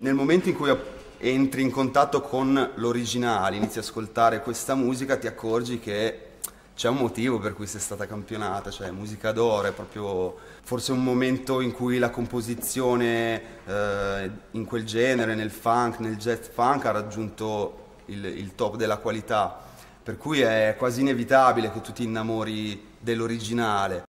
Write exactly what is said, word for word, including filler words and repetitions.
Nel momento in cui entri in contatto con l'originale, inizi ad ascoltare questa musica, ti accorgi che c'è un motivo per cui sei stata campionata, cioè musica d'oro, è proprio forse un momento in cui la composizione eh, in quel genere, nel funk, nel jazz funk, ha raggiunto il, il top della qualità, per cui è quasi inevitabile che tu ti innamori dell'originale.